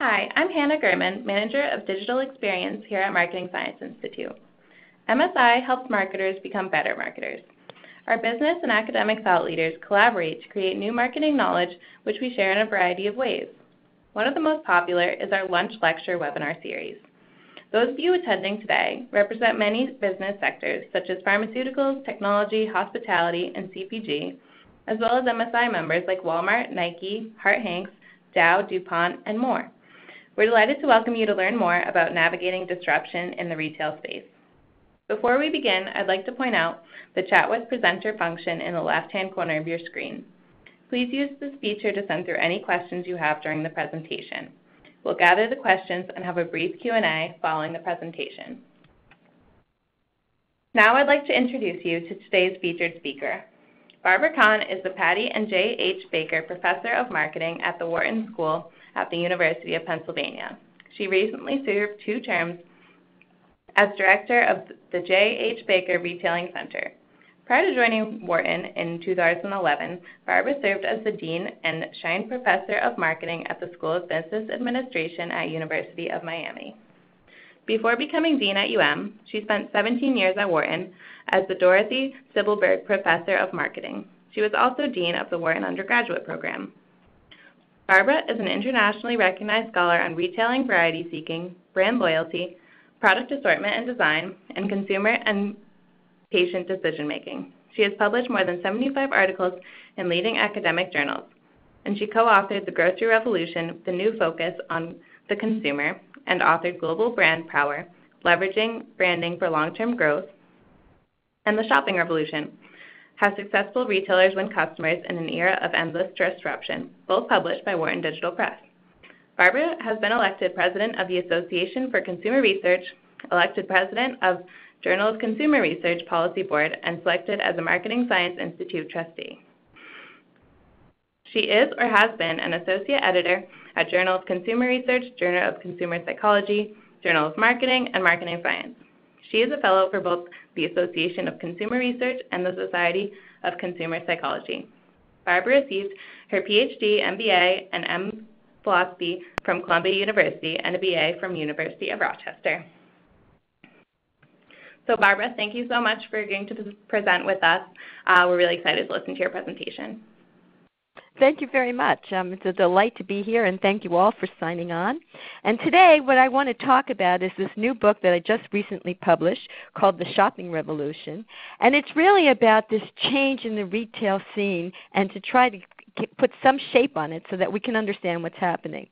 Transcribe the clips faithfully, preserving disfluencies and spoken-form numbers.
Hi, I'm Hannah Gurman, Manager of Digital Experience here at Marketing Science Institute. M S I helps marketers become better marketers. Our business and academic thought leaders collaborate to create new marketing knowledge, which we share in a variety of ways. One of the most popular is our lunch lecture webinar series. Those of you attending today represent many business sectors, such as pharmaceuticals, technology, hospitality, and C P G, as well as M S I members like Walmart, Nike, Hart Hanks, Dow, DuPont, and more. We're delighted to welcome you to learn more about navigating disruption in the retail space. Before we begin, I'd like to point out the Chat with Presenter function in the left-hand corner of your screen. Please use this feature to send through any questions you have during the presentation. We'll gather the questions and have a brief Q and A following the presentation. Now I'd like to introduce you to today's featured speaker. Barbara Kahn is the Patty and J H Baker Professor of Marketing at the Wharton School at the University of Pennsylvania. She recently served two terms as director of the J H Baker Retailing Center. Prior to joining Wharton in two thousand eleven, Barbara served as the Dean and Schein Professor of Marketing at the School of Business Administration at University of Miami. Before becoming Dean at U M, she spent seventeen years at Wharton as the Dorothy Sibbelberg Professor of Marketing. She was also Dean of the Wharton Undergraduate Program. Barbara is an internationally recognized scholar on retailing, variety seeking, brand loyalty, product assortment and design, and consumer and patient decision making. She has published more than seventy-five articles in leading academic journals, and she co-authored The Grocery Revolution, The New Focus on the Consumer, and authored Global Brand Power, Leveraging Branding for Long-Term Growth, and The Shopping Revolution, How Successful Retailers Win Customers in an Era of Endless Disruption, both published by Wharton Digital Press. Barbara has been elected President of the Association for Consumer Research, elected President of Journal of Consumer Research Policy Board, and selected as a Marketing Science Institute trustee. She is or has been an associate editor at Journal of Consumer Research, Journal of Consumer Psychology, Journal of Marketing, and Marketing Science. She is a fellow for both the Association of Consumer Research and the Society of Consumer Psychology. Barbara received her P H D, M B A, and M. Philosophy from Columbia University and a B A from University of Rochester. So Barbara, thank you so much for agreeing to present with us. Uh, we're really excited to listen to your presentation. Thank you very much. Um, it's a delight to be here, and thank you all for signing on. And today what I want to talk about is this new book that I just recently published called The Shopping Revolution. And it's really about this change in the retail scene and to try to put some shape on it so that we can understand what's happening.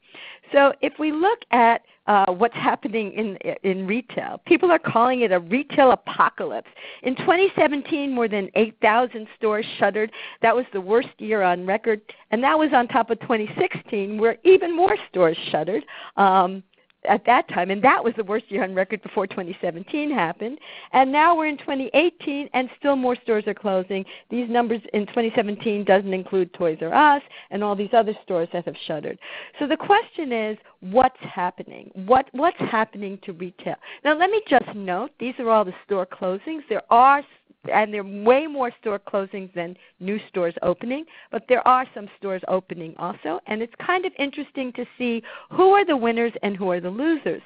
So if we look at Uh, what's happening in, in retail. People are calling it a retail apocalypse. In twenty seventeen, more than eight thousand stores shuttered. That was the worst year on record, and that was on top of twenty sixteen, where even more stores shuttered um, at that time, and that was the worst year on record before twenty seventeen happened. And now we're in twenty eighteen, and still more stores are closing. These numbers in twenty seventeen doesn't include Toys R Us and all these other stores that have shuttered. So the question is, what's happening? What, what's happening to retail? Now let me just note, these are all the store closings. There are, and there are way more store closings than new stores opening, but there are some stores opening also. And it's kind of interesting to see who are the winners and who are the losers.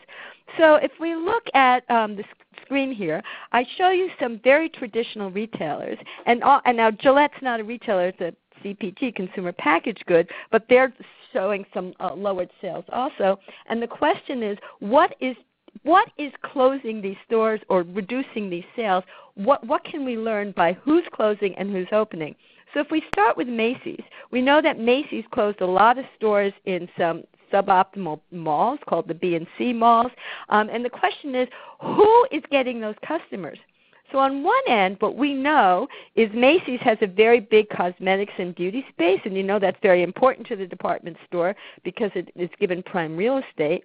So if we look at um, the screen here, I show you some very traditional retailers. And, all, and now Gillette's not a retailer, it's a C P G, consumer packaged goods, but they're showing some uh, lowered sales also. And the question is, what is What is closing these stores or reducing these sales? What, what can we learn by who's closing and who's opening? So if we start with Macy's, we know that Macy's closed a lot of stores in some suboptimal malls called the B and C malls. Um, and the question is, who is getting those customers? So on one end, what we know is Macy's has a very big cosmetics and beauty space, and you know that's very important to the department store because it is given prime real estate.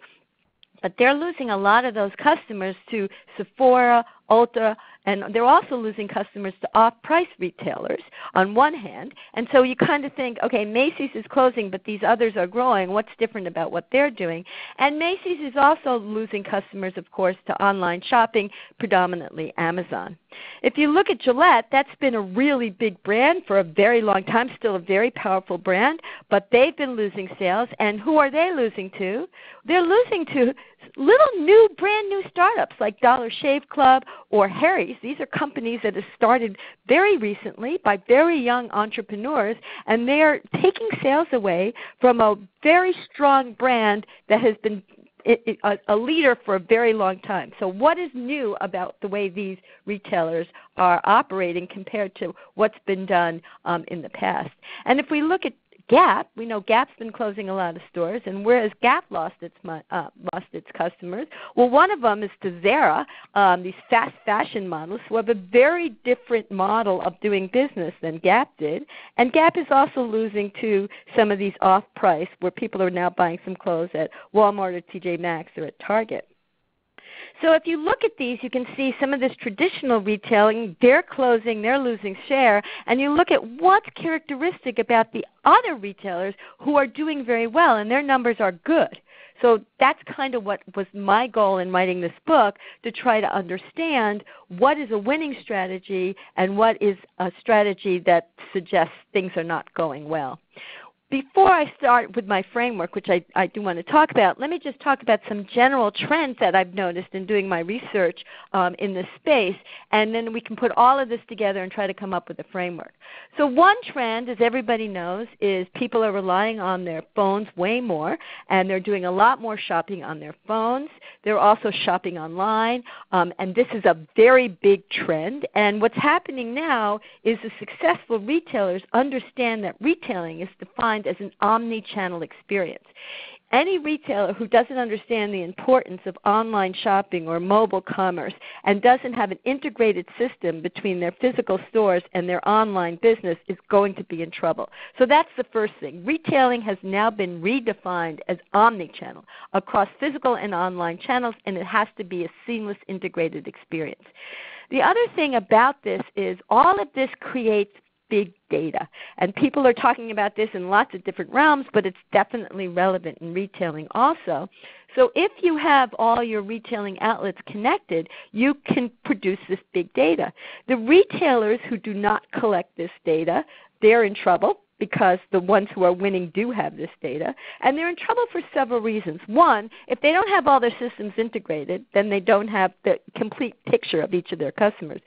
But they're losing a lot of those customers to Sephora, Ulta, and they're also losing customers to off-price retailers on one hand. And so you kind of think, okay, Macy's is closing, but these others are growing. What's different about what they're doing? And Macy's is also losing customers, of course, to online shopping, predominantly Amazon. If you look at Gillette, that's been a really big brand for a very long time, still a very powerful brand, but they've been losing sales. And who are they losing to? They're losing to little new, brand new startups like Dollar Shave Club or Harry's. These are companies that have started very recently by very young entrepreneurs, and they are taking sales away from a very strong brand that has been It, it, a, a leader for a very long time. So what is new about the way these retailers are operating compared to what's been done um, in the past? And if we look at Gap, we know Gap's been closing a lot of stores, and where has Gap lost its uh, lost its customers? Well, one of them is to Zara, um, these fast fashion models who have a very different model of doing business than Gap did, and Gap is also losing to some of these off-price where people are now buying some clothes at Walmart or T J Maxx or at Target. So if you look at these, you can see some of this traditional retailing, they're closing, they're losing share, and you look at what's characteristic about the other retailers who are doing very well, and their numbers are good. So that's kind of what was my goal in writing this book, to try to understand what is a winning strategy and what is a strategy that suggests things are not going well. Before I start with my framework, which I, I do want to talk about, let me just talk about some general trends that I've noticed in doing my research um, in this space, and then we can put all of this together and try to come up with a framework. So one trend, as everybody knows, is people are relying on their phones way more, and they're doing a lot more shopping on their phones. They're also shopping online, um, and this is a very big trend. And what's happening now is the successful retailers understand that retailing is defined as an omni-channel experience. Any retailer who doesn't understand the importance of online shopping or mobile commerce and doesn't have an integrated system between their physical stores and their online business is going to be in trouble. So that's the first thing. Retailing has now been redefined as omnichannel across physical and online channels, and it has to be a seamless, integrated experience. The other thing about this is all of this creates big data. And people are talking about this in lots of different realms, but it's definitely relevant in retailing also. So if you have all your retailing outlets connected, you can produce this big data. The retailers who do not collect this data, they're in trouble, because the ones who are winning do have this data. And they're in trouble for several reasons. One, if they don't have all their systems integrated, then they don't have the complete picture of each of their customers.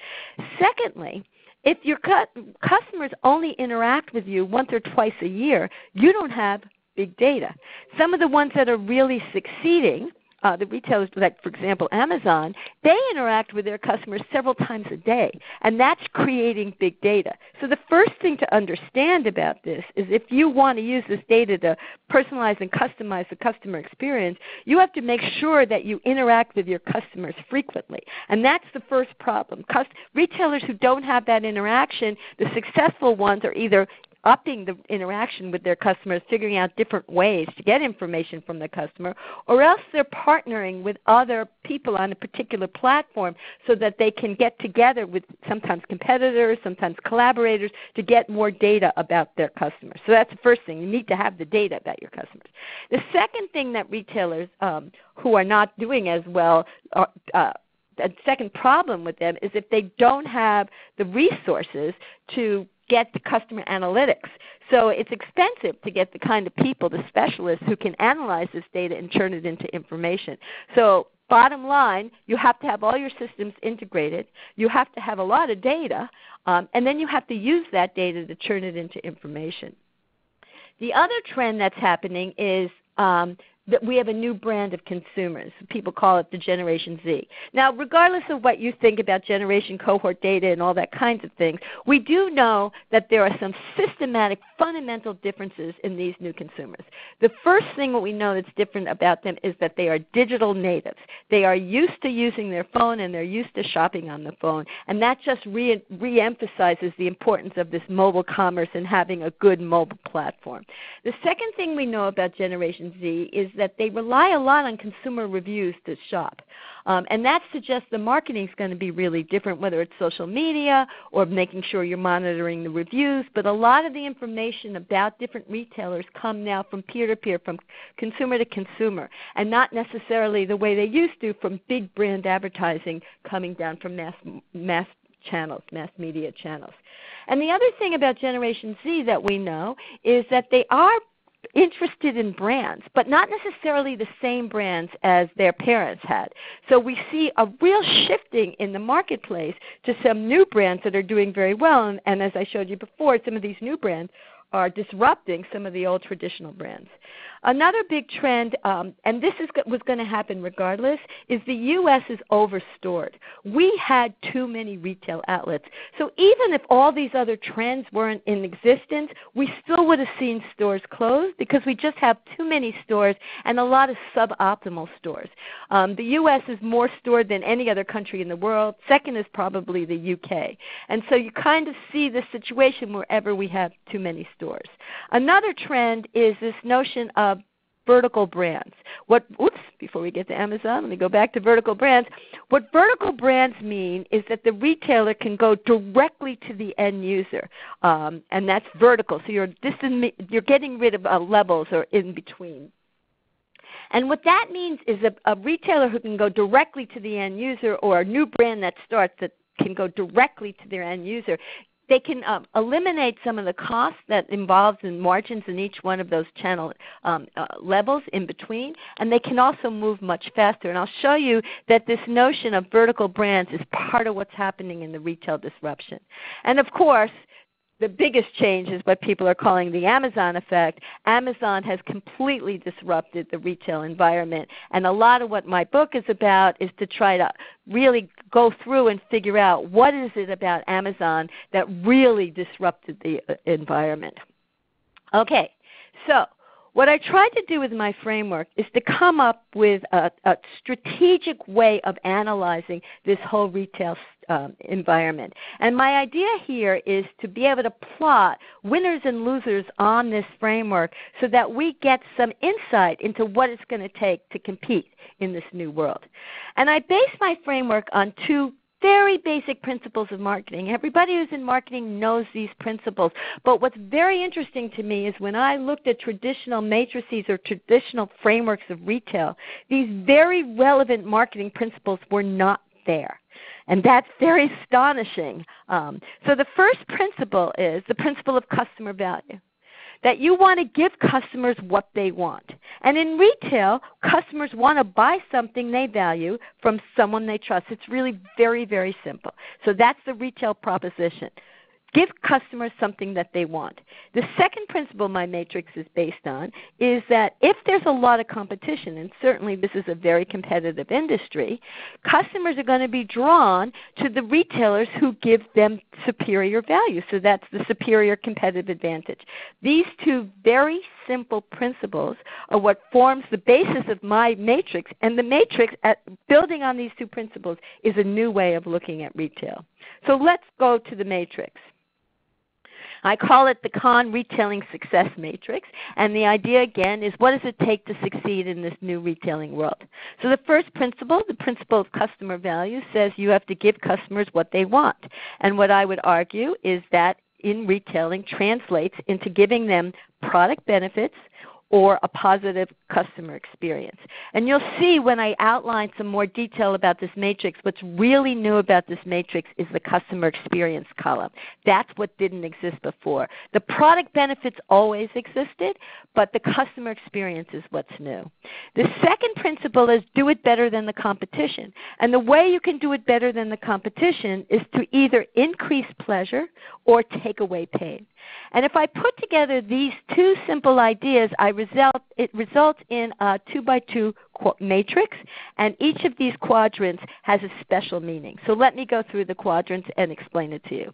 Secondly, if your cu- customers only interact with you once or twice a year, you don't have big data. Some of the ones that are really succeeding, uh, the retailers like, for example, Amazon, they interact with their customers several times a day, and that's creating big data. So the first thing to understand about this is if you want to use this data to personalize and customize the customer experience, you have to make sure that you interact with your customers frequently. And that's the first problem. Cust- retailers who don't have that interaction, the successful ones are either upping the interaction with their customers, figuring out different ways to get information from the customer, or else they're partnering with other people on a particular platform so that they can get together with sometimes competitors, sometimes collaborators, to get more data about their customers. So that's the first thing. You need to have the data about your customers. The second thing that retailers um, who are not doing as well are uh, the second problem with them is if they don't have the resources to get the customer analytics. So it's expensive to get the kind of people, the specialists, who can analyze this data and turn it into information. So bottom line, you have to have all your systems integrated. You have to have a lot of data, um, and then you have to use that data to turn it into information. The other trend that's happening is um, that we have a new brand of consumers. People call it the Generation Z. Now, regardless of what you think about generation cohort data and all that kinds of things, we do know that there are some systematic, fundamental differences in these new consumers. The first thing that we know that's different about them is that they are digital natives. They are used to using their phone, and they're used to shopping on the phone, and that just re- re-emphasizes the importance of this mobile commerce and having a good mobile platform. The second thing we know about Generation Z is that they rely a lot on consumer reviews to shop. Um, and that suggests the marketing is going to be really different, whether it's social media or making sure you're monitoring the reviews. But a lot of the information about different retailers come now from peer-to-peer, from consumer to consumer, and not necessarily the way they used to from big brand advertising coming down from mass, mass channels, mass media channels. And the other thing about Generation Z that we know is that they are interested in brands, but not necessarily the same brands as their parents had. So we see a real shifting in the marketplace to some new brands that are doing very well. And, and as I showed you before, some of these new brands are disrupting some of the old traditional brands. Another big trend, um, and this is, was going to happen regardless, is the U S is overstored. We had too many retail outlets. So even if all these other trends weren't in existence, we still would have seen stores closed because we just have too many stores and a lot of suboptimal stores. Um, the U S is more stored than any other country in the world. Second is probably the U K. And so you kind of see this situation wherever we have too many stores. Another trend is this notion of vertical brands. What, oops, before we get to Amazon, let me go back to vertical brands. What vertical brands mean is that the retailer can go directly to the end user, um, and that's vertical. So you're, you're getting rid of uh, levels or in between. And what that means is a, a retailer who can go directly to the end user, or a new brand that starts that can go directly to their end user. They can um, eliminate some of the costs that involves in margins in each one of those channel um, uh, levels in between, and they can also move much faster. And I'll show you that this notion of vertical brands is part of what's happening in the retail disruption. And of course, the biggest change is what people are calling the Amazon effect. Amazon has completely disrupted the retail environment, and a lot of what my book is about is to try to really go through and figure out what is it about Amazon that really disrupted the environment. Okay, so what I tried to do with my framework is to come up with a, a strategic way of analyzing this whole retail Um, environment. And my idea here is to be able to plot winners and losers on this framework so that we get some insight into what it's going to take to compete in this new world. And I base my framework on two very basic principles of marketing. Everybody who's in marketing knows these principles. But what's very interesting to me is when I looked at traditional matrices or traditional frameworks of retail, these very relevant marketing principles were not there. And that's very astonishing. Um, so the first principle is the principle of customer value, that you want to give customers what they want. And in retail, customers want to buy something they value from someone they trust. It's really very, very simple. So that's the retail proposition. Give customers something that they want. The second principle my matrix is based on is that if there's a lot of competition, and certainly this is a very competitive industry, customers are going to be drawn to the retailers who give them superior value. So that's the superior competitive advantage. These two very simple principles are what forms the basis of my matrix, and the matrix, at building on these two principles, is a new way of looking at retail. So let's go to the matrix. I call it the Kahn Retailing Success Matrix, and the idea again is what does it take to succeed in this new retailing world? So the first principle, the principle of customer value, says you have to give customers what they want. And what I would argue is that in retailing translates into giving them product benefits or a positive customer experience. And you'll see when I outline some more detail about this matrix, what's really new about this matrix is the customer experience column. That's what didn't exist before. The product benefits always existed, but the customer experience is what's new. The second principle is do it better than the competition. And the way you can do it better than the competition is to either increase pleasure or take away pain. And if I put together these two simple ideas, I result, it results in a two by two matrix, and each of these quadrants has a special meaning. So let me go through the quadrants and explain it to you.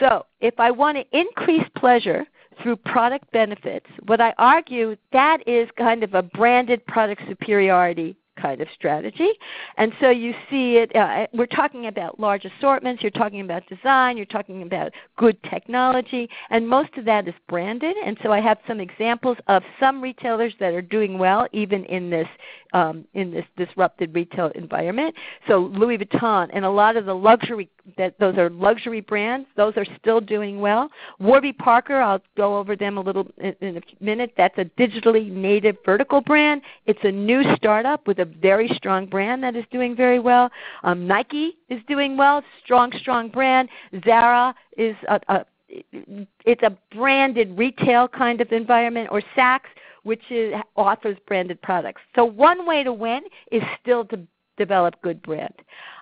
So if I want to increase pleasure through product benefits, what I argue, that is kind of a branded product superiority kind of strategy. And so you see it, uh, we're talking about large assortments, you're talking about design, you're talking about good technology, and most of that is branded. And so I have some examples of some retailers that are doing well even in this, um, in this disrupted retail environment. So Louis Vuitton and a lot of the luxury, that those are luxury brands, those are still doing well. Warby Parker, I'll go over them a little in, in a minute, that's a digitally native vertical brand. It's a new startup with a very strong brand that is doing very well. Um, Nike is doing well, strong, strong brand. Zara is a, a it's a branded retail kind of environment, or Saks, which is, offers branded products. So one way to win is still to develop good brand.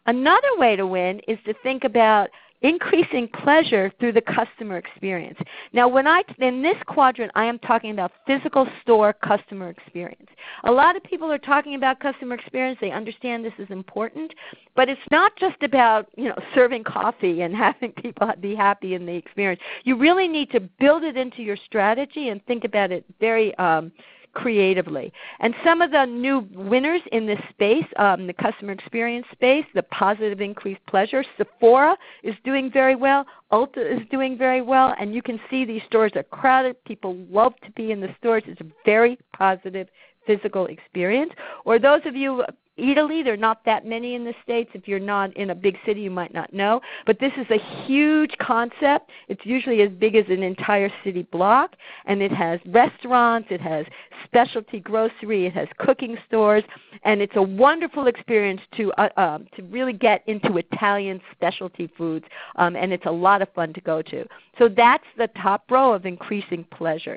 Another way to win is to think about increasing pleasure through the customer experience. Now, when I, in this quadrant, I am talking about physical store customer experience. A lot of people are talking about customer experience. They understand this is important, but it's not just about, you know, serving coffee and having people be happy in the experience. You really need to build it into your strategy and think about it very um, creatively. And some of the new winners in this space, um, the customer experience space, the positive increased pleasure, Sephora is doing very well, Ulta is doing very well, and you can see these stores are crowded. People love to be in the stores. It's a very positive physical experience. Or those of you, Italy, there are not that many in the States. If you're not in a big city, you might not know. But this is a huge concept. It's usually as big as an entire city block, and it has restaurants, it has specialty grocery, it has cooking stores, and it's a wonderful experience to, uh, um, to really get into Italian specialty foods, um, and it's a lot of fun to go to. So that's the top row of increasing pleasure.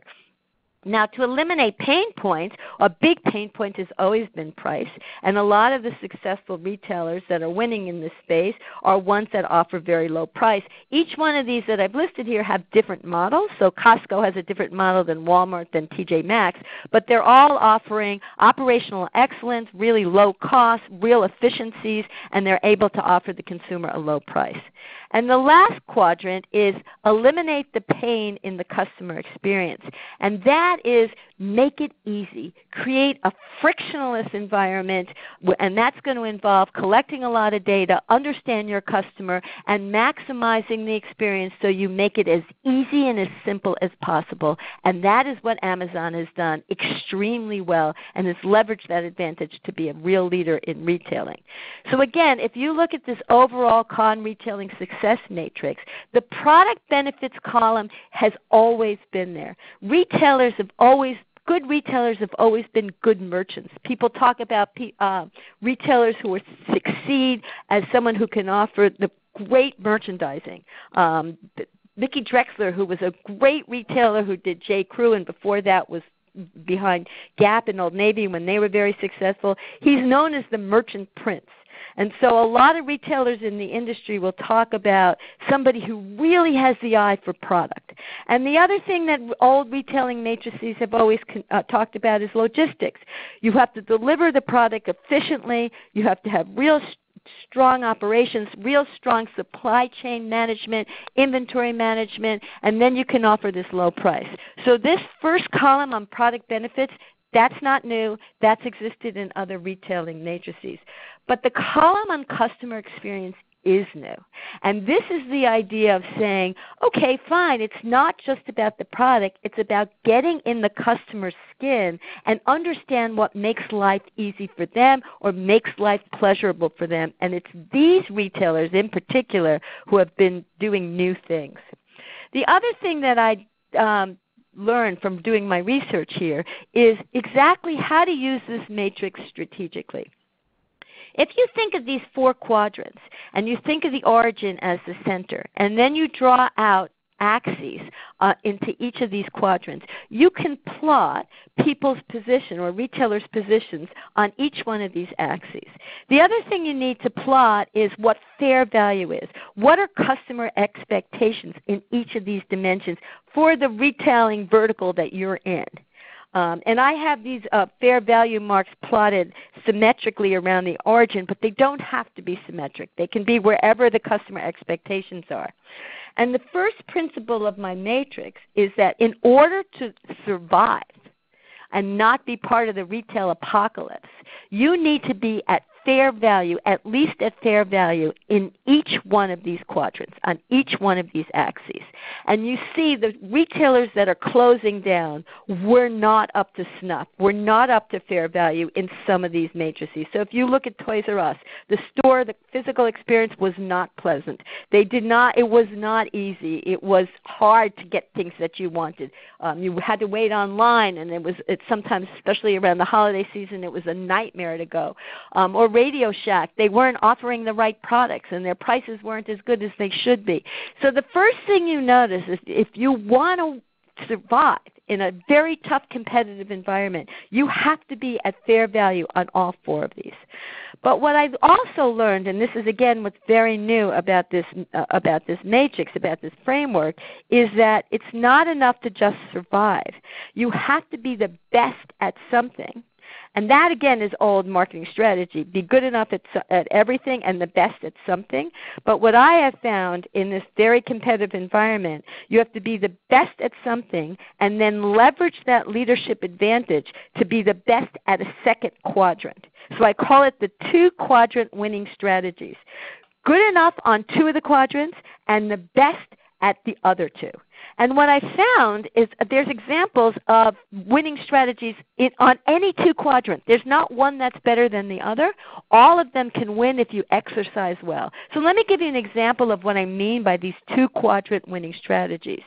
Now, to eliminate pain points, a big pain point has always been price, and a lot of the successful retailers that are winning in this space are ones that offer very low price. Each one of these that I've listed here have different models. So Costco has a different model than Walmart, than T J Maxx, but they're all offering operational excellence, really low cost, real efficiencies, and they're able to offer the consumer a low price. And the last quadrant is eliminate the pain in the customer experience, and that That is make it easy. Create a frictionless environment, and that's going to involve collecting a lot of data, understand your customer, and maximizing the experience so you make it as easy and as simple as possible. And that is what Amazon has done extremely well and has leveraged that advantage to be a real leader in retailing. So again, if you look at this overall Kahn retailing success matrix, the product benefits column has always been there. Retailers have always Good retailers have always been good merchants. People talk about uh, retailers who will succeed as someone who can offer the great merchandising. Um, Mickey Drexler, who was a great retailer who did J Crew and before that was behind Gap and Old Navy when they were very successful, he's known as the merchant prince. And so a lot of retailers in the industry will talk about somebody who really has the eye for product. And the other thing that old retailing matrices have always uh, talked about is logistics. You have to deliver the product efficiently. You have to have real strong operations, real strong supply chain management, inventory management, and then you can offer this low price. So this first column on product benefits, that's not new. That's existed in other retailing matrices. But the column on customer experience is new. And this is the idea of saying, okay, fine, it's not just about the product. It's about getting in the customer's skin and understand what makes life easy for them or makes life pleasurable for them. And it's these retailers in particular who have been doing new things. The other thing that I um, learn from doing my research here is exactly how to use this matrix strategically. If you think of these four quadrants and you think of the origin as the center and then you draw out axes uh, into each of these quadrants, you can plot people's position or retailers' positions on each one of these axes. The other thing you need to plot is what fair value is. What are customer expectations in each of these dimensions for the retailing vertical that you're in? Um, and I have these uh, fair value marks plotted symmetrically around the origin, but they don't have to be symmetric. They can be wherever the customer expectations are. And the first principle of my matrix is that in order to survive and not be part of the retail apocalypse, You need to be at fair value, at least at fair value, in each one of these quadrants, on each one of these axes. And you see the retailers that are closing down were not up to snuff, were not up to fair value in some of these matrices. So if you look at Toys R Us, the store, the physical experience was not pleasant. They did not, it was not easy. It was hard to get things that you wanted. Um, you had to wait online, and it was it sometimes, especially around the holiday season, it was a nightmare to go. Um, or Radio Shack, they weren't offering the right products, and their prices weren't as good as they should be. So the first thing you notice is if you want to survive in a very tough competitive environment, you have to be at fair value on all four of these. But what I've also learned, and this is again what's very new about this, uh, about this matrix, about this framework, is that it's not enough to just survive. You have to be the best at something. And that, again, is old marketing strategy. Be good enough at, at everything and the best at something. But what I have found in this very competitive environment, you have to be the best at something and then leverage that leadership advantage to be the best at a second quadrant. So I call it the two-quadrant winning strategies. Good enough on two of the quadrants and the best at the other two. And what I found is there's examples of winning strategies in, on any two quadrants. There's not one that's better than the other. All of them can win if you exercise well. So let me give you an example of what I mean by these two-quadrant winning strategies.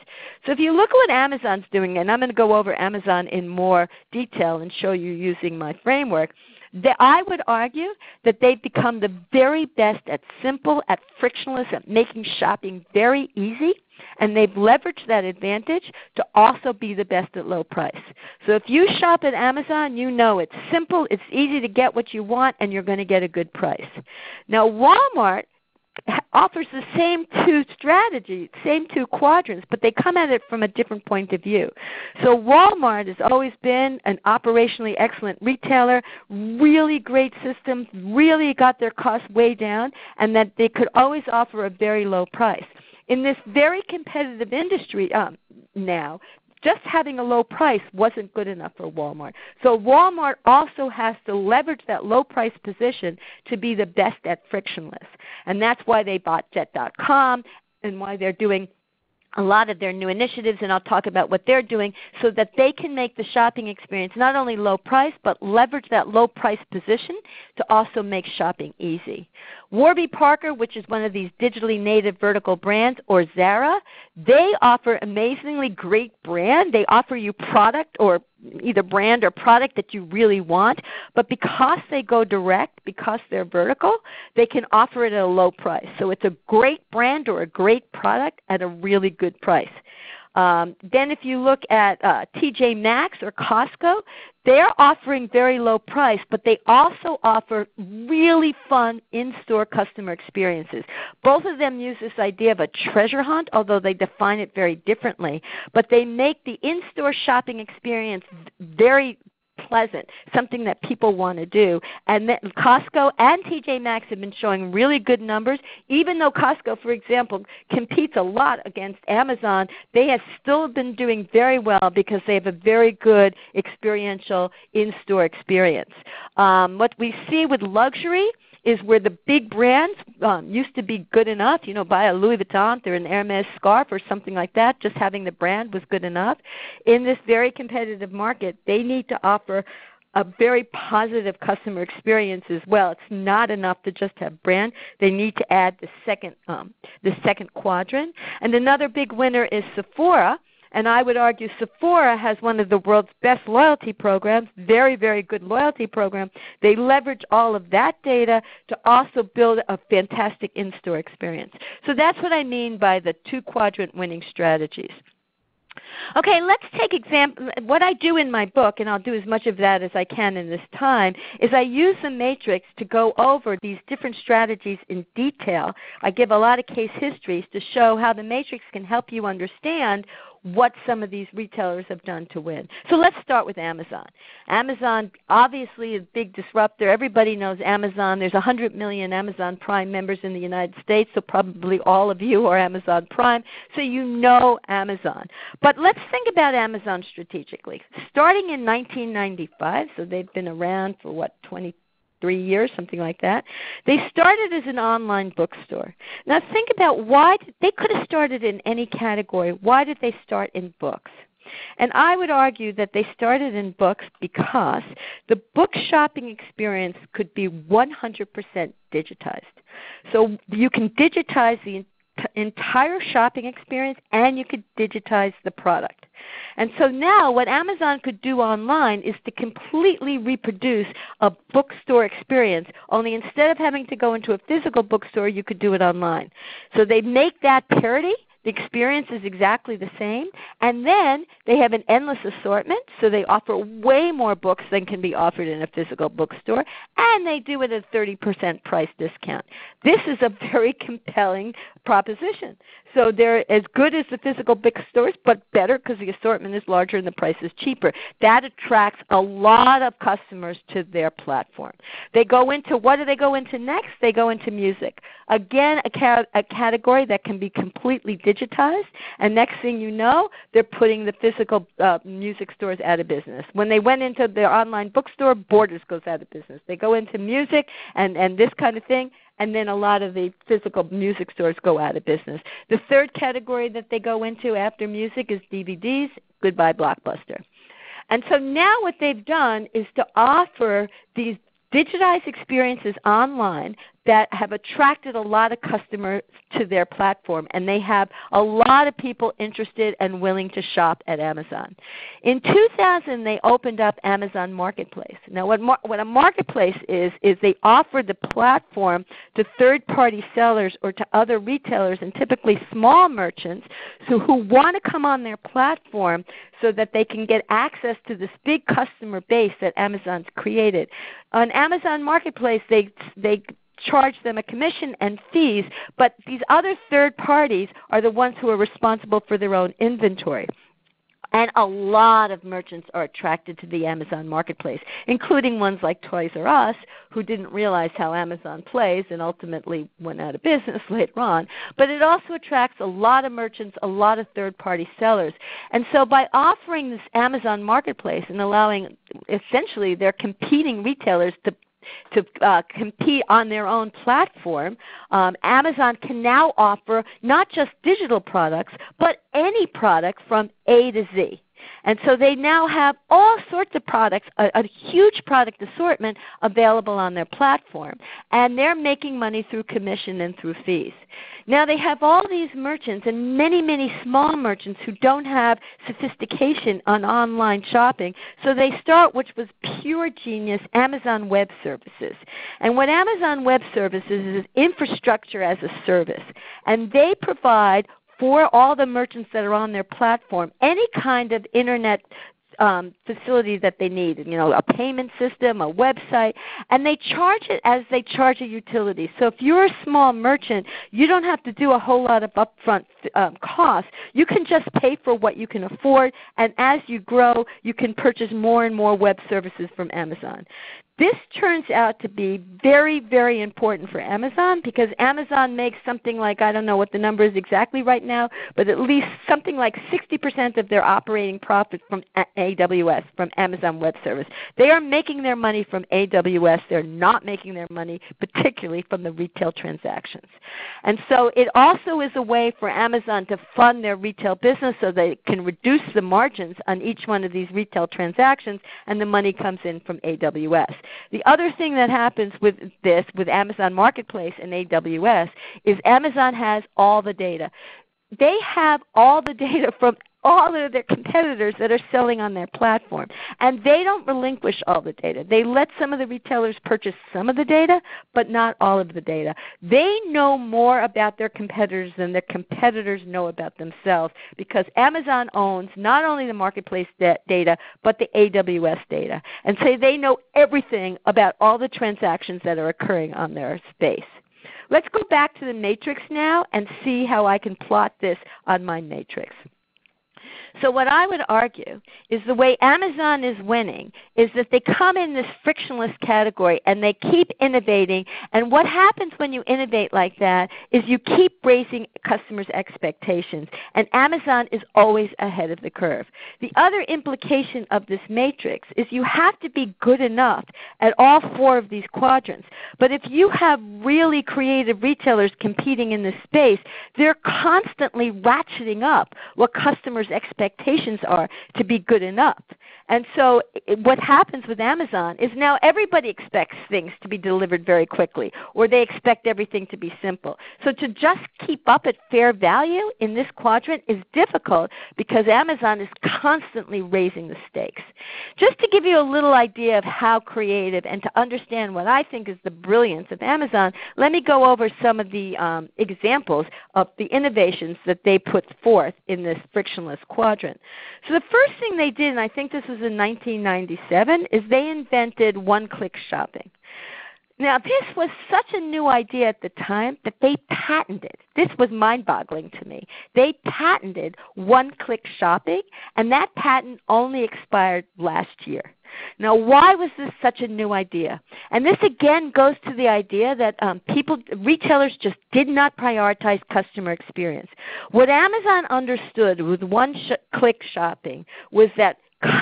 So if you look at what Amazon's doing, and I'm going to go over Amazon in more detail and show you using my framework, I would argue that they've become the very best at simple, at frictionless, at making shopping very easy. And they've leveraged that advantage to also be the best at low price. So if you shop at Amazon, you know it's simple, it's easy to get what you want, and you're going to get a good price. Now Walmart offers the same two strategies, same two quadrants, but they come at it from a different point of view. So Walmart has always been an operationally excellent retailer, really great systems, really got their costs way down, and that they could always offer a very low price. In this very competitive industry um, now, just having a low price wasn't good enough for Walmart. So Walmart also has to leverage that low price position to be the best at frictionless. And that's why they bought Jet dot com and why they're doing a lot of their new initiatives, and I'll talk about what they're doing, so that they can make the shopping experience not only low price, but leverage that low price position to also make shopping easy. Warby Parker, which is one of these digitally native vertical brands, or Zara, they offer amazingly great brand. They offer you product or either brand or product that you really want, but because they go direct, because they're vertical, they can offer it at a low price. So it's a great brand or a great product at a really good price. Um, then if you look at uh, T J Maxx or Costco, they're offering very low price, but they also offer really fun in-store customer experiences. Both of them use this idea of a treasure hunt, although they define it very differently, but they make the in-store shopping experience very pleasant, something that people want to do. And Costco and T J Maxx have been showing really good numbers. Even though Costco, for example, competes a lot against Amazon, they have still been doing very well because they have a very good experiential in-store experience. Um, what we see with luxury is where the big brands um, used to be good enough. You know, buy a Louis Vuitton or an Hermes scarf or something like that. Just having the brand was good enough. In this very competitive market, they need to offer a very positive customer experience as well. It's not enough to just have brand. They need to add the second, um, the second quadrant. And another big winner is Sephora. And I would argue Sephora has one of the world's best loyalty programs, very, very good loyalty program. They leverage all of that data to also build a fantastic in-store experience. So that's what I mean by the two-quadrant winning strategies. Okay, let's take example. What I do in my book, and I'll do as much of that as I can in this time, is I use the matrix to go over these different strategies in detail. I give a lot of case histories to show how the matrix can help you understand what some of these retailers have done to win. So let's start with Amazon. Amazon obviously is a big disruptor. Everybody knows Amazon. There's one hundred million Amazon Prime members in the United States, so probably all of you are Amazon Prime, so you know Amazon. But let's think about Amazon strategically. Starting in nineteen ninety-five, so they've been around for what, twenty three years, something like that. They started as an online bookstore. Now think about why they could have started in any category. Why did they start in books? And I would argue that they started in books because the book shopping experience could be one hundred percent digitized. So you can digitize the entire shopping experience and you could digitize the product. And so now what Amazon could do online is to completely reproduce a bookstore experience, only instead of having to go into a physical bookstore, you could do it online. So they make that parity. The experience is exactly the same. And then they have an endless assortment, so they offer way more books than can be offered in a physical bookstore, and they do it at a thirty percent price discount. This is a very compelling proposition. So they're as good as the physical bookstores, but better because the assortment is larger and the price is cheaper. That attracts a lot of customers to their platform. They go into, what do they go into next? They go into music. Again, a, ca a category that can be completely digitized, and next thing you know, they're putting the physical uh, music stores out of business. When they went into their online bookstore, Borders goes out of business. They go into music and, and this kind of thing, and then a lot of the physical music stores go out of business. The third category that they go into after music is D V Ds. Goodbye, Blockbuster. And so now what they've done is to offer these digitized experiences online that have attracted a lot of customers to their platform, and they have a lot of people interested and willing to shop at Amazon. In two thousand, they opened up Amazon Marketplace. Now what, mar what a marketplace is, is they offer the platform to third-party sellers or to other retailers, and typically small merchants, so who want to come on their platform so that they can get access to this big customer base that Amazon's created. On Amazon Marketplace, they, they charge them a commission and fees, but these other third parties are the ones who are responsible for their own inventory. And a lot of merchants are attracted to the Amazon Marketplace, including ones like Toys R Us, who didn't realize how Amazon plays and ultimately went out of business later on. But it also attracts a lot of merchants, a lot of third-party sellers. And so by offering this Amazon Marketplace and allowing essentially their competing retailers to to uh, compete on their own platform, um, Amazon can now offer not just digital products, but any product from A to Z. And so they now have all sorts of products, a, a huge product assortment available on their platform. And they're making money through commission and through fees. Now they have all these merchants and many, many small merchants who don't have sophistication on online shopping. So they start, which was pure genius, Amazon Web Services. And what Amazon Web Services is, is infrastructure as a service. And they provide for all the merchants that are on their platform any kind of Internet um, facility that they need, you know, a payment system, a website, and they charge it as they charge a utility. So if you're a small merchant, you don't have to do a whole lot of upfront um, costs. You can just pay for what you can afford, and as you grow, you can purchase more and more web services from Amazon. This turns out to be very, very important for Amazon because Amazon makes something like, I don't know what the number is exactly right now, but at least something like sixty percent of their operating profit from A W S, from Amazon Web Service. They are making their money from A W S. They're not making their money particularly from the retail transactions. And so it also is a way for Amazon to fund their retail business so they can reduce the margins on each one of these retail transactions, and the money comes in from A W S. The other thing that happens with this, with Amazon Marketplace and A W S, is Amazon has all the data. They have all the data from all of their competitors that are selling on their platform. And they don't relinquish all the data. They let some of the retailers purchase some of the data, but not all of the data. They know more about their competitors than their competitors know about themselves because Amazon owns not only the marketplace data, but the A W S data. And so they know everything about all the transactions that are occurring on their space. Let's go back to the matrix now and see how I can plot this on my matrix. So what I would argue is the way Amazon is winning is that they come in this frictionless category and they keep innovating. And what happens when you innovate like that is you keep raising customers' expectations. And Amazon is always ahead of the curve. The other implication of this matrix is you have to be good enough at all four of these quadrants. But if you have really creative retailers competing in this space, they're constantly ratcheting up what customers' expectations are to be good enough. And so what happens with Amazon is now everybody expects things to be delivered very quickly, or they expect everything to be simple. So to just keep up at fair value in this quadrant is difficult because Amazon is constantly raising the stakes. Just to give you a little idea of how creative and to understand what I think is the brilliance of Amazon, let me go over some of the um, examples of the innovations that they put forth in this frictionless quadrant. So the first thing they did, and I think this was in nineteen ninety-seven, is they invented one-click shopping. Now, this was such a new idea at the time that they patented. This was mind-boggling to me. They patented one-click shopping, and that patent only expired last year. Now, why was this such a new idea? And this again goes to the idea that um, people, retailers just did not prioritize customer experience. What Amazon understood with one-click shopping was that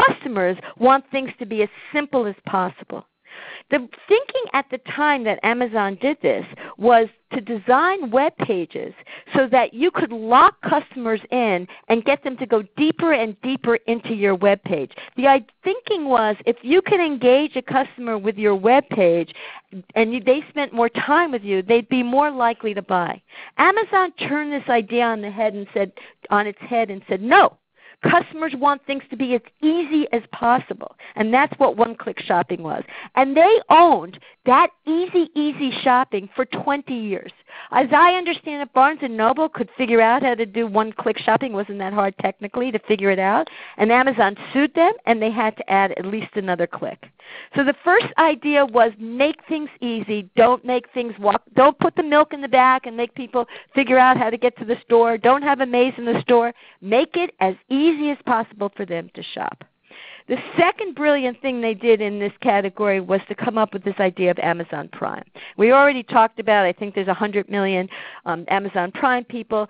customers want things to be as simple as possible. The thinking at the time that Amazon did this was to design web pages so that you could lock customers in and get them to go deeper and deeper into your web page. The thinking was if you can engage a customer with your web page and they spent more time with you, they'd be more likely to buy. Amazon turned this idea on the head and said, on its head and said, no. Customers want things to be as easy as possible, and that's what one-click shopping was. And they owned that easy, easy shopping for twenty years. As I understand it, Barnes and Noble could figure out how to do one-click shopping. It wasn't that hard technically to figure it out, and Amazon sued them, and they had to add at least another click. So the first idea was make things easy. Don't make things walk. Don't put the milk in the back and make people figure out how to get to the store. Don't have a maze in the store. Make it as easy as possible for them to shop. The second brilliant thing they did in this category was to come up with this idea of Amazon Prime. We already talked about, I think there's one hundred million um, Amazon Prime people.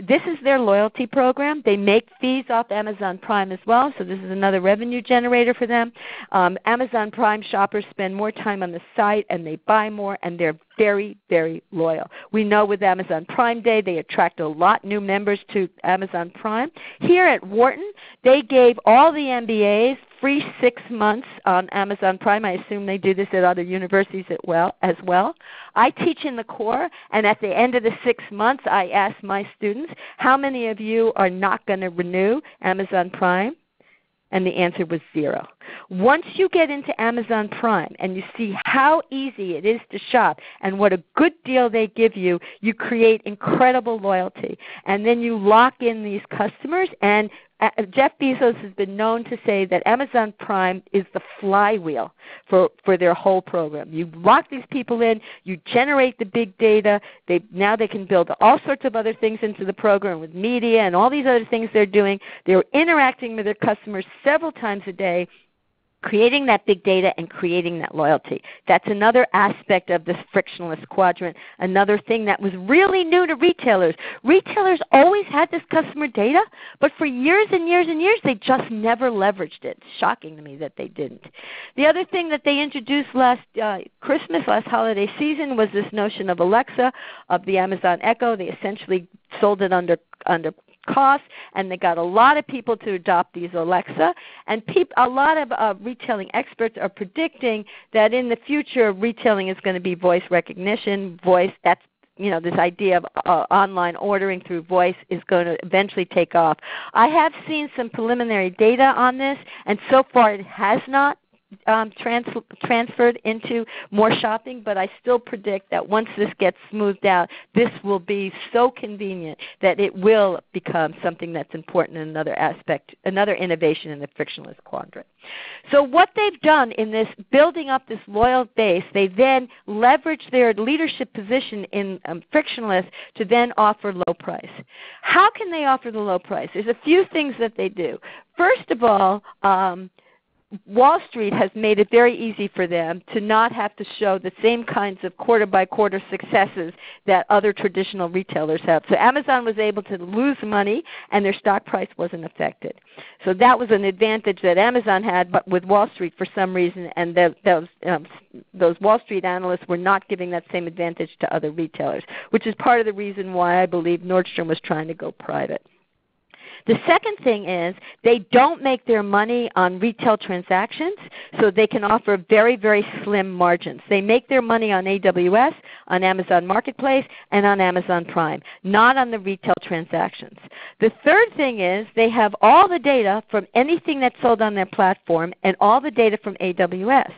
This is their loyalty program. They make fees off Amazon Prime as well, so this is another revenue generator for them. Um, Amazon Prime shoppers spend more time on the site, and they buy more, and they're very, very loyal. We know with Amazon Prime Day, they attract a lot of new members to Amazon Prime. Here at Wharton, they gave all the M B As free six months on Amazon Prime. I assume they do this at other universities as well. I teach in the core, and at the end of the six months, I ask my students, how many of you are not going to renew Amazon Prime? And the answer was zero. Once you get into Amazon Prime and you see how easy it is to shop and what a good deal they give you, you create incredible loyalty. And then you lock in these customers. And Jeff Bezos has been known to say that Amazon Prime is the flywheel for, for their whole program. You lock these people in. You generate the big data. They, now they can build all sorts of other things into the program with media and all these other things they're doing. They're interacting with their customers several times a day, creating that big data and creating that loyalty. That's another aspect of this frictionless quadrant, another thing that was really new to retailers. Retailers always had this customer data, but for years and years and years they just never leveraged it. It's shocking to me that they didn't. The other thing that they introduced last uh, Christmas, last holiday season, was this notion of Alexa, of the Amazon Echo. They essentially sold it under under. cost, and they got a lot of people to adopt these Alexa. And peop a lot of uh, retailing experts are predicting that in the future, retailing is going to be voice recognition, voice. That's you know, this idea of uh, online ordering through voice is going to eventually take off. I have seen some preliminary data on this, and so far it has not um, trans transferred into more shopping, but I still predict that once this gets smoothed out, this will be so convenient that it will become something that's important in another aspect, another innovation in the frictionless quadrant. So what they've done in this building up this loyal base, they then leverage their leadership position in um, frictionless to then offer low price. How can they offer the low price? There's a few things that they do. First of all, um, Wall Street has made it very easy for them to not have to show the same kinds of quarter-by-quarter successes that other traditional retailers have. So Amazon was able to lose money, and their stock price wasn't affected. So that was an advantage that Amazon had, but with Wall Street for some reason, and the, those, um, those Wall Street analysts were not giving that same advantage to other retailers, which is part of the reason why I believe Nordstrom was trying to go private. The second thing is they don't make their money on retail transactions, so they can offer very, very slim margins. They make their money on A W S, on Amazon Marketplace, and on Amazon Prime, not on the retail transactions. The third thing is they have all the data from anything that's sold on their platform and all the data from A W S.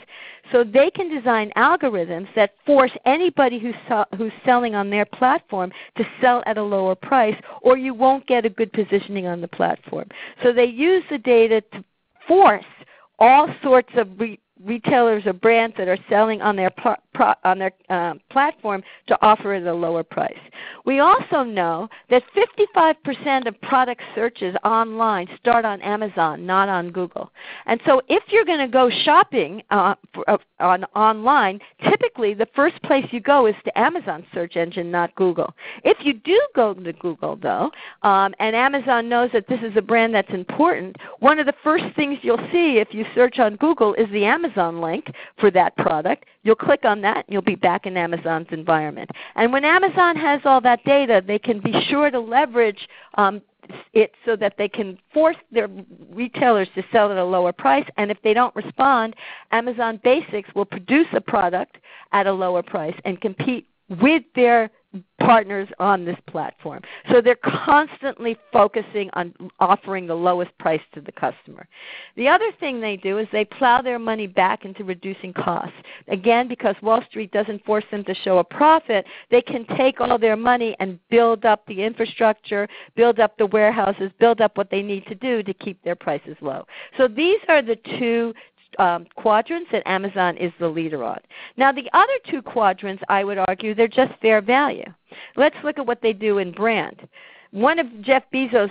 So they can design algorithms that force anybody who's, who's selling on their platform to sell at a lower price, or you won't get a good positioning on the platform. So they use the data to force all sorts of re retailers or brands that are selling on their, pro pro on their uh, platform to offer at a lower price. We also know that fifty-five percent of product searches online start on Amazon, not on Google. And so if you're going to go shopping uh, for, uh, on, online, typically the first place you go is to Amazon's search engine, not Google. If you do go to Google, though, um, and Amazon knows that this is a brand that's important, one of the first things you'll see if you search on Google is the Amazon Amazon link for that product. You'll click on that and you'll be back in Amazon's environment. And when Amazon has all that data, they can be sure to leverage um, it so that they can force their retailers to sell at a lower price, and if they don't respond, Amazon Basics will produce a product at a lower price and compete with their partners on this platform. So they're constantly focusing on offering the lowest price to the customer. The other thing they do is they plow their money back into reducing costs. Again, because Wall Street doesn't force them to show a profit, they can take all their money and build up the infrastructure, build up the warehouses, build up what they need to do to keep their prices low. So these are the two Um, quadrants that Amazon is the leader on. Now the other two quadrants, I would argue, they're just fair value. Let's look at what they do in brand. One of Jeff Bezos'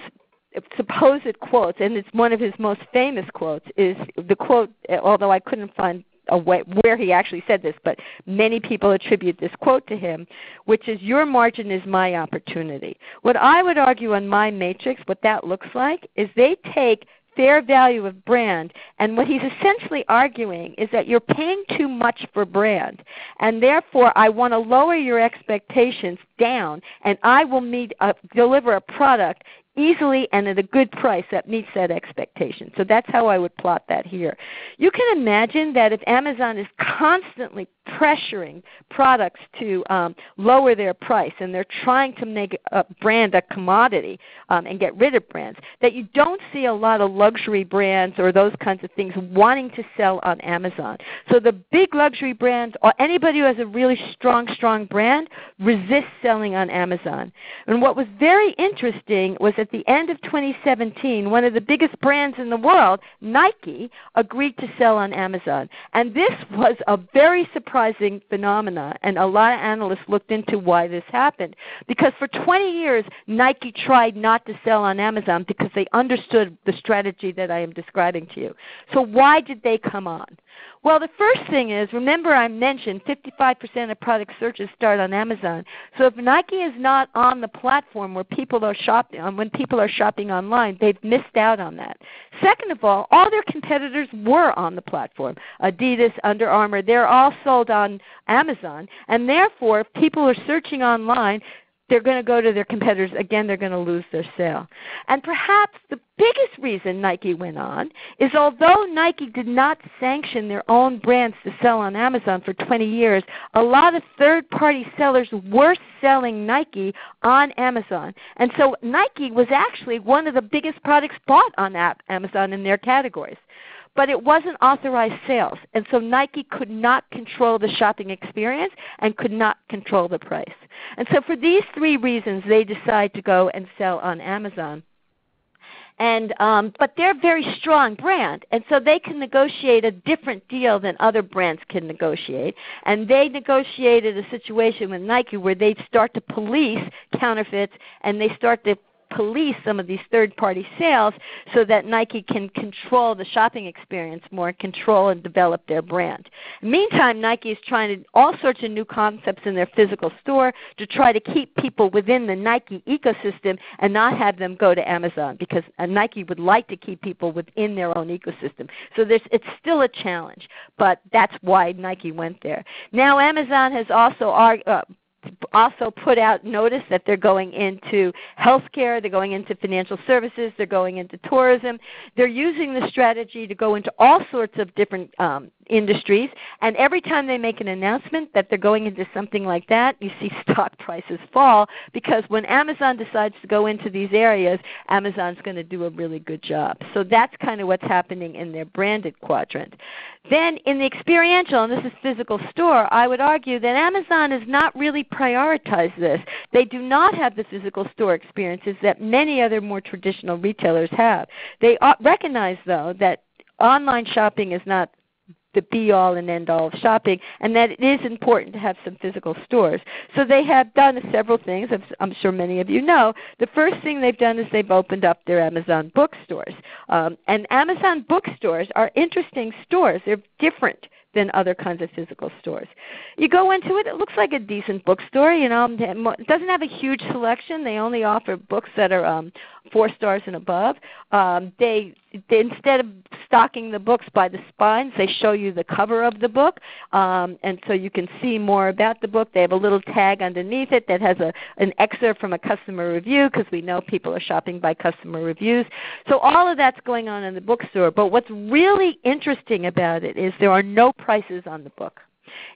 supposed quotes, and it's one of his most famous quotes, is the quote, although I couldn't find a way where he actually said this, but many people attribute this quote to him, which is, your margin is my opportunity. What I would argue on my matrix, what that looks like, is they take fair value of brand, and what he's essentially arguing is that you're paying too much for brand, and therefore I want to lower your expectations down, and I will meet a, deliver a product easily and at a good price that meets that expectation. So that's how I would plot that here. You can imagine that if Amazon is constantly pressuring products to um, lower their price, and they're trying to make a brand a commodity um, and get rid of brands, that you don't see a lot of luxury brands or those kinds of things wanting to sell on Amazon. So the big luxury brands, or anybody who has a really strong, strong brand, resists selling on Amazon. And what was very interesting was at the end of twenty seventeen, one of the biggest brands in the world, Nike, agreed to sell on Amazon. And this was a very surprising Surprising phenomena, and a lot of analysts looked into why this happened. Because for twenty years, Nike tried not to sell on Amazon because they understood the strategy that I am describing to you. So why did they come on? Well, the first thing is, remember I mentioned fifty-five percent of product searches start on Amazon. So if Nike is not on the platform where people are shopping, when people are shopping online, they've missed out on that. Second of all, all their competitors were on the platform. Adidas, Under Armour, they're all sold on Amazon, and therefore if people are searching online, they're going to go to their competitors. Again, they're going to lose their sale. And perhaps the biggest reason Nike went on is, although Nike did not sanction their own brands to sell on Amazon for twenty years, a lot of third-party sellers were selling Nike on Amazon. And so Nike was actually one of the biggest products bought on Amazon in their categories. but it wasn't authorized sales. And so Nike could not control the shopping experience and could not control the price. And so for these three reasons, they decide to go and sell on Amazon. And, um, but they're a very strong brand, and so they can negotiate a different deal than other brands can negotiate. And they negotiated a situation with Nike where they start to police counterfeits, and they start to police some of these third-party sales so that Nike can control the shopping experience more, control and develop their brand. Meantime, Nike is trying to, all sorts of new concepts in their physical store to try to keep people within the Nike ecosystem and not have them go to Amazon, because Nike would like to keep people within their own ecosystem. So there's, it's still a challenge, but that's why Nike went there. Now Amazon has also uh, also put out notice that they're going into healthcare, they're going into financial services, they're going into tourism. They're using the strategy to go into all sorts of different um, industries, and every time they make an announcement that they're going into something like that, you see stock prices fall, because when Amazon decides to go into these areas, Amazon's going to do a really good job. So that's kind of what's happening in their branded quadrant. Then in the experiential, and this is physical store, I would argue that Amazon is not really prioritize this. They do not have the physical store experiences that many other more traditional retailers have. They recognize, though, that online shopping is not the be-all and end-all of shopping, and that it is important to have some physical stores. So they have done several things, as I'm sure many of you know. The first thing they've done is they've opened up their Amazon bookstores. Um, and Amazon bookstores are interesting stores. They're different than other kinds of physical stores. You go into it, it looks like a decent bookstore. You know, it doesn't have a huge selection. They only offer books that are um, four stars and above. Um, they, they instead of stocking the books by the spines, they show you the cover of the book, um, and so you can see more about the book. They have a little tag underneath it that has a, an excerpt from a customer review, because we know people are shopping by customer reviews. So all of that's going on in the bookstore. But what's really interesting about it is there are no prices on the book.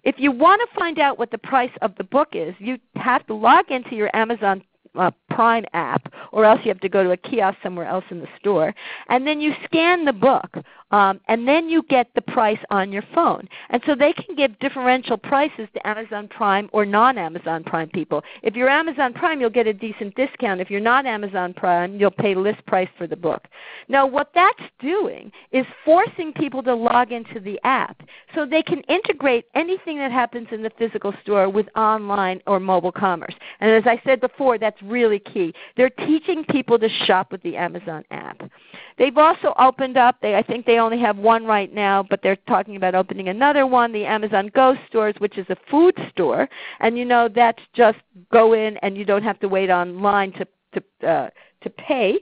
If you want to find out what the price of the book is, you have to log into your Amazon uh, Prime app, or else you have to go to a kiosk somewhere else in the store, and then you scan the book, um, and then you get the price on your phone. And so they can give differential prices to Amazon Prime or non-Amazon Prime people. If you're Amazon Prime, you'll get a decent discount. If you're not Amazon Prime, you'll pay list price for the book. Now what that's doing is forcing people to log into the app, so they can integrate anything that happens in the physical store with online or mobile commerce. And as I said before, that's really key. They're teaching people to shop with the Amazon app. They've also opened up, they, I think they only have one right now, but they're talking about opening another one, the Amazon Go Stores, which is a food store. And you know, that's just go in and you don't have to wait online to, to, uh, to pay.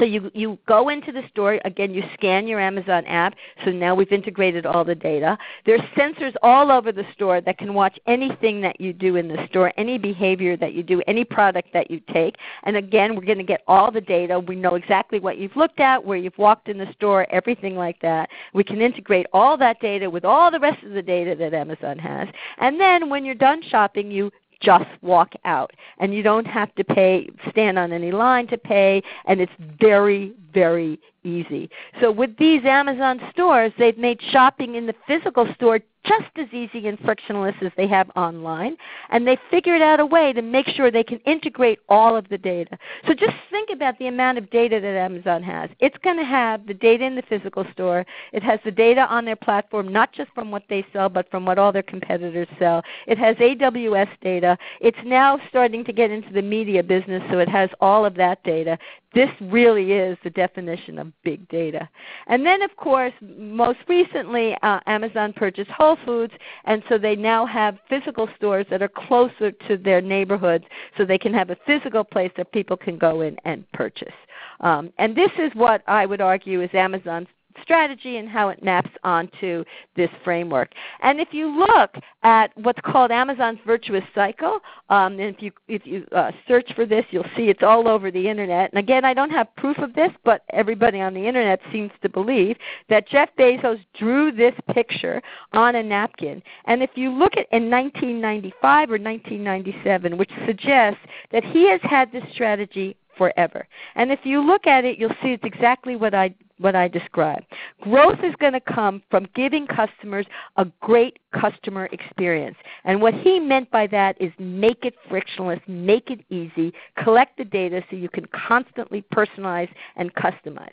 So you, you go into the store. Again, you scan your Amazon app. So now we've integrated all the data. There's sensors all over the store that can watch anything that you do in the store, any behavior that you do, any product that you take. And again, we're going to get all the data. We know exactly what you've looked at, where you've walked in the store, everything like that. We can integrate all that data with all the rest of the data that Amazon has. And then when you're done shopping, you just walk out, and you don't have to pay, stand on any line to pay, and it's very, very easy. So with these Amazon stores, they've made shopping in the physical store just as easy and frictionless as they have online, and they figured out a way to make sure they can integrate all of the data. So just think about the amount of data that Amazon has. It's going to have the data in the physical store. It has the data on their platform, not just from what they sell, but from what all their competitors sell. It has A W S data. It's now starting to get into the media business, so it has all of that data. This really is the definition of big data. And then, of course, most recently, uh, Amazon purchased Whole Foods, and so they now have physical stores that are closer to their neighborhoods, so they can have a physical place that people can go in and purchase. Um, and this is what I would argue is Amazon's strategy and how it maps onto this framework. And if you look at what's called Amazon's virtuous cycle, um, and if you, if you uh, search for this, you'll see it's all over the Internet. And again, I don't have proof of this, but everybody on the Internet seems to believe that Jeff Bezos drew this picture on a napkin. And if you look at in nineteen ninety-five or nineteen ninety-seven, which suggests that he has had this strategy forever. And if you look at it, you'll see it's exactly what I, what I described. Growth is going to come from giving customers a great customer experience. And what he meant by that is make it frictionless, make it easy, collect the data so you can constantly personalize and customize.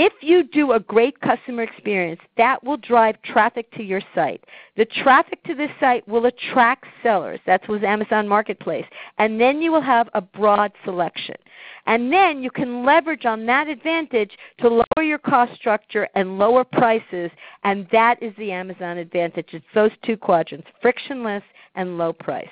If you do a great customer experience, that will drive traffic to your site. The traffic to this site will attract sellers. That was Amazon Marketplace. And then you will have a broad selection. And then you can leverage on that advantage to lower your cost structure and lower prices, and that is the Amazon advantage. It's those two quadrants, frictionless and low price.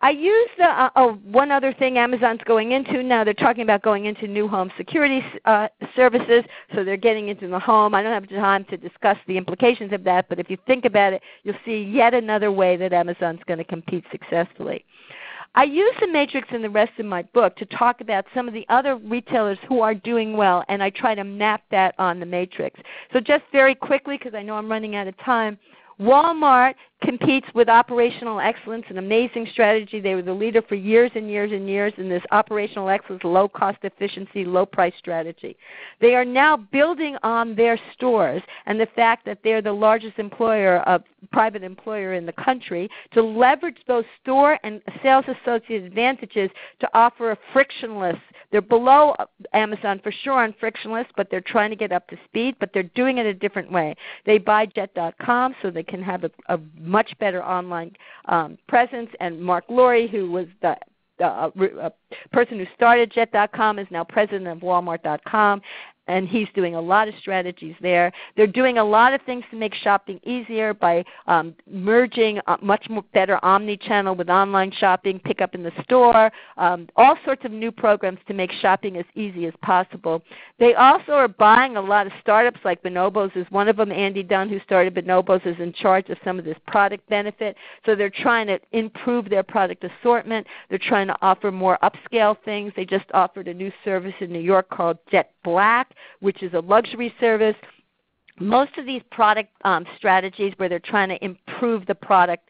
I used the, uh, oh, one other thing Amazon's going into now. They're talking about going into new home security uh, services, so they're getting into the home. I don't have time to discuss the implications of that, but if you think about it, you'll see yet another way that Amazon's going to compete successfully. I use the matrix in the rest of my book to talk about some of the other retailers who are doing well, and I try to map that on the matrix. So just very quickly, because I know I'm running out of time, Walmart competes with operational excellence, an amazing strategy. They were the leader for years and years and years in this operational excellence, low-cost efficiency, low-price strategy. They are now building on their stores and the fact that they're the largest employer, uh, private employer in the country, to leverage those store and sales associate advantages to offer a frictionless. They're below Amazon for sure on frictionless, but they're trying to get up to speed, but they're doing it a different way. They buy Jet dot com so they can have a, a much better online um, presence, and Mark Lowry, who was the uh, uh, person who started Jet dot com, is now president of Walmart dot com, and he's doing a lot of strategies there. They're doing a lot of things to make shopping easier by um, merging uh, much more better omni-channel with online shopping, pick up in the store, um, all sorts of new programs to make shopping as easy as possible. They also are buying a lot of startups, like Bonobos is one of them. Andy Dunn, who started Bonobos, is in charge of some of this product benefit. So they're trying to improve their product assortment. They're trying to offer more upscale things. They just offered a new service in New York called Jet Black, which is a luxury service. Most of these product um, strategies where they're trying to improve the product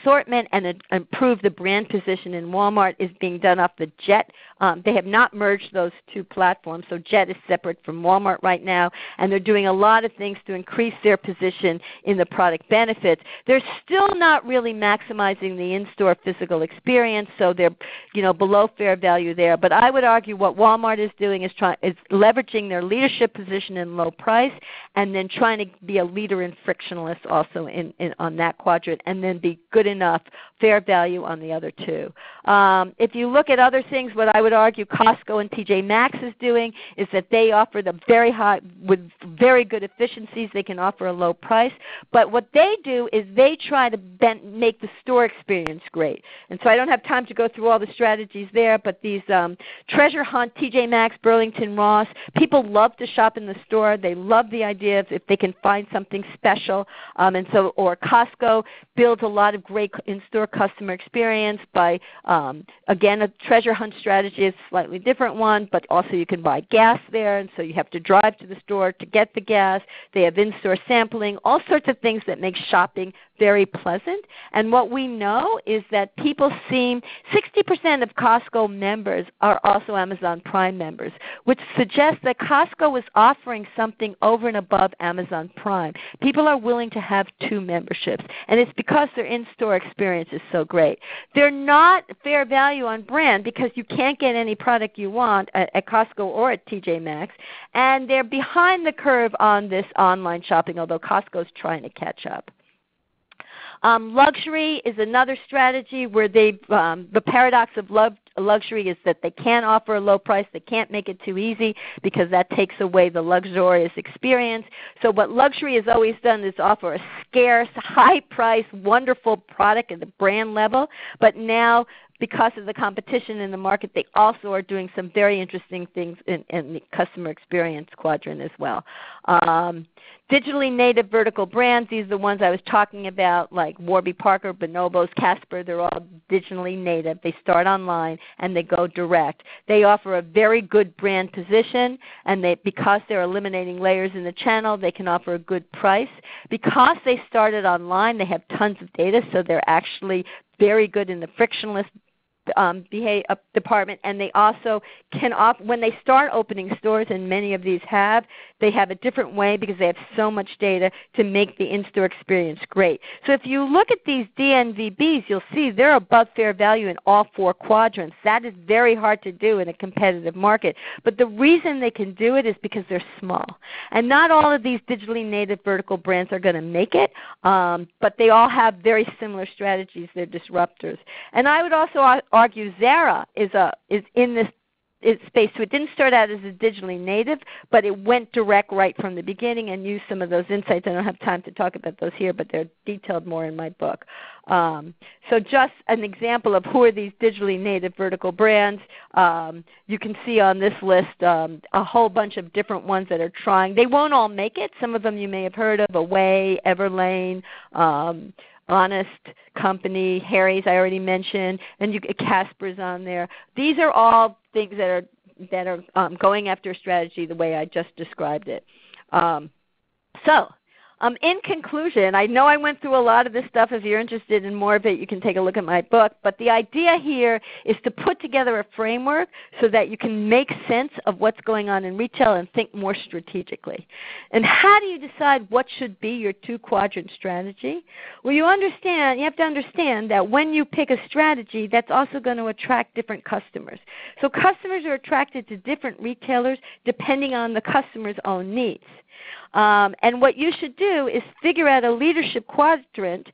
assortment and uh, improve the brand position in Walmart is being done off the Jet. Um, they have not merged those two platforms, so Jet is separate from Walmart right now, and they're doing a lot of things to increase their position in the product benefits. They're still not really maximizing the in-store physical experience, so they're you know, below fair value there. But I would argue what Walmart is doing is, try, is leveraging their leadership position in low price and then trying to be a leader in frictionless also in, in, on that quadrant, and then be good enough, fair value on the other two. Um, if you look at other things, what I would argue Costco and T J Maxx is doing is that they offer the very high, with very good efficiencies, they can offer a low price. But what they do is they try to bend, make the store experience great. And so I don't have time to go through all the strategies there, but these um, treasure hunt, T J Maxx, Burlington Ross, people love to shop in the store. They love the idea of if they can find something special. Um, and so, or Costco builds a lot of great in-store customer experience by, um, again, a treasure hunt strategy is a slightly different one, but also you can buy gas there, and so you have to drive to the store to get the gas. They have in-store sampling, all sorts of things that make shopping very pleasant. And what we know is that people seem, sixty percent of Costco members are also Amazon Prime members, which suggests that Costco is offering something over and above Amazon Prime. People are willing to have two memberships, and it's because their in-store experience is so great. They're not fair value on brand because you can't get any product you want at, at Costco or at T J Maxx, and they're behind the curve on this online shopping, although Costco's trying to catch up. Um, luxury is another strategy where they, um, the paradox of love, luxury is that they can't offer a low price, they can't make it too easy because that takes away the luxurious experience. So what luxury has always done is offer a scarce, high price, wonderful product at the brand level, but now because of the competition in the market, they also are doing some very interesting things in, in the customer experience quadrant as well. Um, digitally native vertical brands, these are the ones I was talking about, like Warby Parker, Bonobos, Casper, they're all digitally native. They start online and they go direct. They offer a very good brand position, and they, because they're eliminating layers in the channel, they can offer a good price. Because they started online, they have tons of data, so they're actually very good in the frictionless um, behave, uh, department, and they also can, off, when they start opening stores, and many of these have, they have a different way because they have so much data to make the in-store experience great. So if you look at these D N V Bs, you'll see they're above fair value in all four quadrants. That is very hard to do in a competitive market. But the reason they can do it is because they're small. And not all of these digitally native vertical brands are going to make it, um, but they all have very similar strategies. They're disruptors. And I would also argue Zara is, a, is in this space. So it didn't start out as a digitally native, but it went direct right from the beginning and used some of those insights. I don't have time to talk about those here, but they're detailed more in my book. Um, so just an example of who are these digitally native vertical brands. Um, you can see on this list um, a whole bunch of different ones that are trying. They won't all make it. Some of them you may have heard of, Away, Everlane, um, Honest Company, Harry's I already mentioned, and you, Casper's on there. These are all things that are, that are um, going after a strategy the way I just described it. Um, so um, in conclusion, I know I went through a lot of this stuff. If you're interested in more of it, you can take a look at my book. But the idea here is to put together a framework so that you can make sense of what's going on in retail and think more strategically. And how do you decide what should be your two-quadrant strategy? Well, you understand, you have to understand that when you pick a strategy, that's also going to attract different customers. So customers are attracted to different retailers depending on the customer's own needs. Um, and what you should do is figure out a leadership quadrant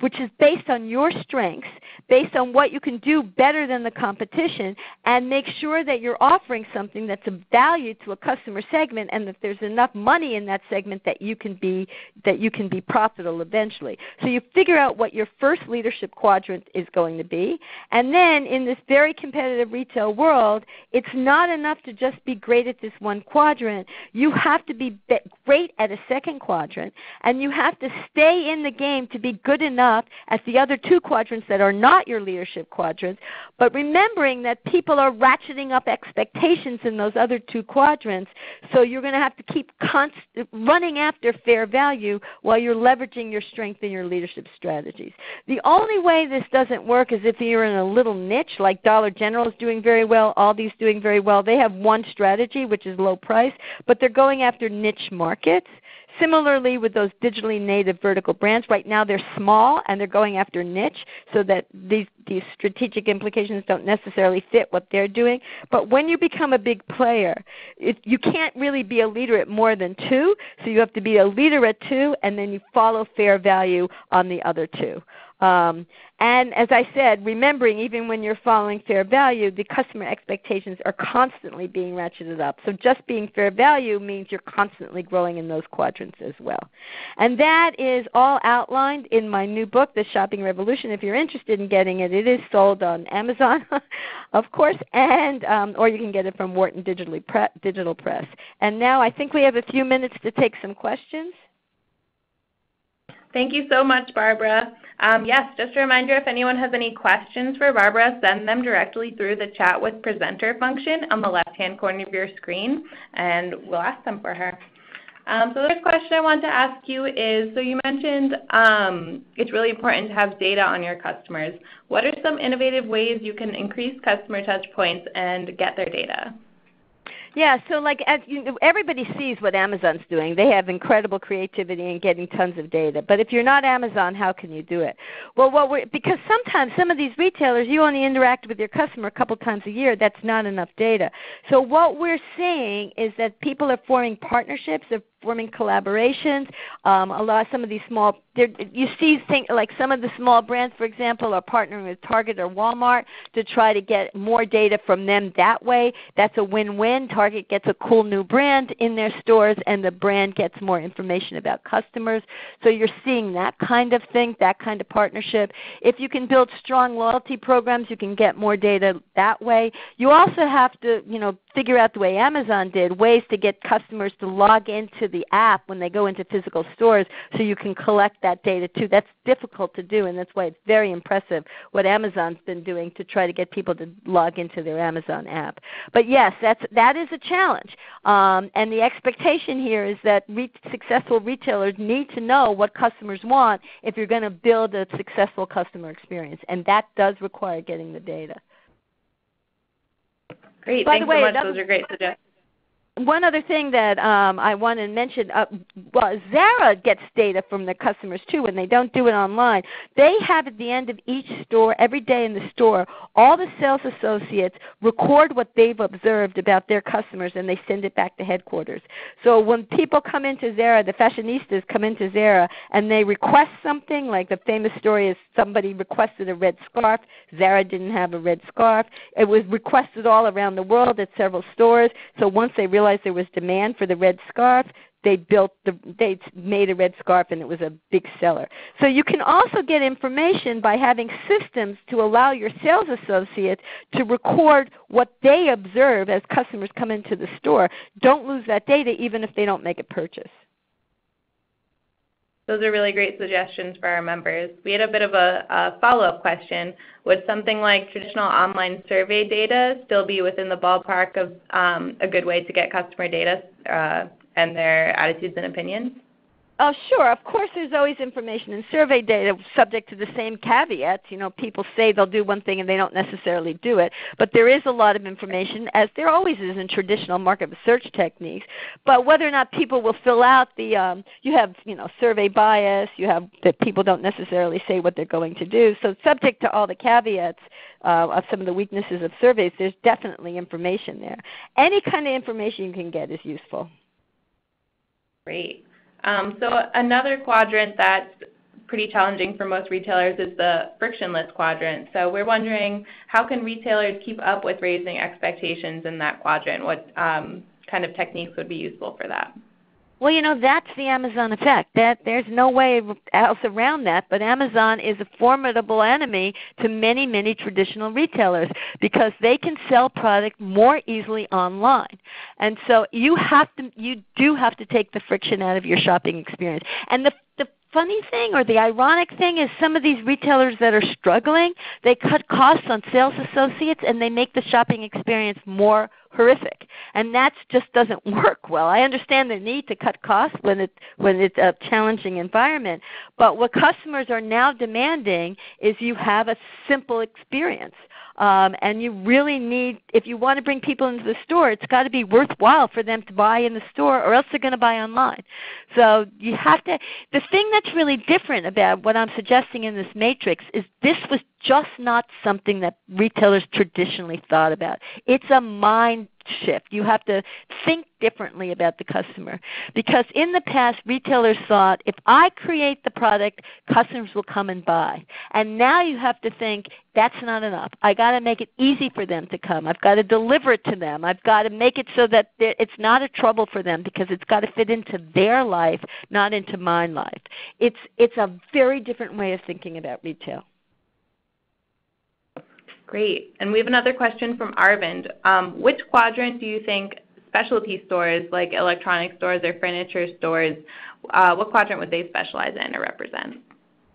which is based on your strengths, based on what you can do better than the competition, and make sure that you're offering something that's of value to a customer segment and that there's enough money in that segment that you can be, that you can be profitable eventually. So you figure out what your first leadership quadrant is going to be. And then in this very competitive retail world, it's not enough to just be great at this one quadrant. You have to be great at a second quadrant, and you have to stay in the game to be good enough at the other two quadrants that are not your leadership quadrants, but remembering that people are ratcheting up expectations in those other two quadrants, so you're going to have to keep const running after fair value while you're leveraging your strength in your leadership strategies. The only way this doesn't work is if you're in a little niche, like Dollar General is doing very well, Aldi's doing very well. They have one strategy, which is low price, but they're going after niche markets. Similarly with those digitally native vertical brands, right now they're small and they're going after niche so that these, these strategic implications don't necessarily fit what they're doing. But when you become a big player, it, you can't really be a leader at more than two, so you have to be a leader at two and then you follow fair value on the other two. Um, and as I said, remembering even when you're following fair value, the customer expectations are constantly being ratcheted up. So just being fair value means you're constantly growing in those quadrants as well. And that is all outlined in my new book, The Shopping Revolution. If you're interested in getting it, it is sold on Amazon, of course, and um, or you can get it from Wharton Digital Press. And now I think we have a few minutes to take some questions. Thank you so much, Barbara. Um, yes, just a reminder, if anyone has any questions for Barbara, send them directly through the chat with presenter function on the left-hand corner of your screen, and we'll ask them for her. Um, so the first question I want to ask you is, so you mentioned um, it's really important to have data on your customers. What are some innovative ways you can increase customer touch points and get their data? Yeah, so like as you know, everybody sees what Amazon's doing. They have incredible creativity in getting tons of data. But if you're not Amazon, how can you do it? Well, what we're, because sometimes some of these retailers, you only interact with your customer a couple times a year. That's not enough data. So what we're seeing is that people are forming partnerships. They're forming collaborations. Um, a lot of some of these small, you see things, like some of the small brands, for example, are partnering with Target or Walmart to try to get more data from them that way. That's a win-win. Target gets a cool new brand in their stores, and the brand gets more information about customers. So you're seeing that kind of thing, that kind of partnership. If you can build strong loyalty programs, you can get more data that way. You also have to, you know, figure out the way Amazon did, ways to get customers to log into the app when they go into physical stores so you can collect that data too. That's difficult to do, and that's why it's very impressive what Amazon's been doing to try to get people to log into their Amazon app. But yes, that's, that is a challenge. Um, and the expectation here is that re successful retailers need to know what customers want if you're going to build a successful customer experience, and that does require getting the data. Great. By Thanks the way, so much. Another, Those are great suggestions. One other thing that um, I want to mention, uh, well, Zara gets data from their customers too, and they don't do it online. They have at the end of each store, every day in the store, all the sales associates record what they've observed about their customers, and they send it back to headquarters. So when people come into Zara, the fashionistas come into Zara, and they request something, like the famous story is somebody requested a red scarf. Zara didn't have a red scarf. It was requested all around the world at several stores, so once they realized there was demand for the red scarf, they built the, they made a red scarf, and it was a big seller. So you can also get information by having systems to allow your sales associates to record what they observe as customers come into the store. Don't lose that data even if they don't make a purchase. Those are really great suggestions for our members. We had a bit of a, a follow-up question. Would something like traditional online survey data still be within the ballpark of um, a good way to get customer data uh, and their attitudes and opinions? Oh, sure. Of course, there's always information in survey data subject to the same caveats. You know, people say they'll do one thing and they don't necessarily do it. But there is a lot of information, as there always is in traditional market research techniques. But whether or not people will fill out the, um, you have, you know, survey bias. You have that people don't necessarily say what they're going to do. So subject to all the caveats uh, of some of the weaknesses of surveys, there's definitely information there. Any kind of information you can get is useful. Great. Um, so another quadrant that's pretty challenging for most retailers is the frictionless quadrant. So we're wondering, how can retailers keep up with raising expectations in that quadrant? What um, kind of techniques would be useful for that? Well, you know, that's the Amazon effect. That there's no way else around that, but Amazon is a formidable enemy to many, many traditional retailers because they can sell product more easily online. And so you have to, you do have to take the friction out of your shopping experience. And the, the funny thing, or the ironic thing, is some of these retailers that are struggling, they cut costs on sales associates and they make the shopping experience more horrific. And that just doesn't work well. I understand the need to cut costs when, it, when it's a challenging environment, but what customers are now demanding is you have a simple experience. Um, and you really need, if you want to bring people into the store, it's got to be worthwhile for them to buy in the store, or else they're going to buy online. So you have to, the thing that's really different about what I'm suggesting in this matrix is this was just not something that retailers traditionally thought about. It's a mind shift. You have to think differently about the customer, because in the past retailers thought, if I create the product, customers will come and buy. And now you have to think, that's not enough. I've got to make it easy for them to come. I've got to deliver it to them. I've got to make it so that it's not a trouble for them, because it's got to fit into their life, not into my life. It's, it's a very different way of thinking about retail. Great. And we have another question from Arvind. Um, which quadrant do you think specialty stores, like electronic stores or furniture stores, uh, what quadrant would they specialize in or represent?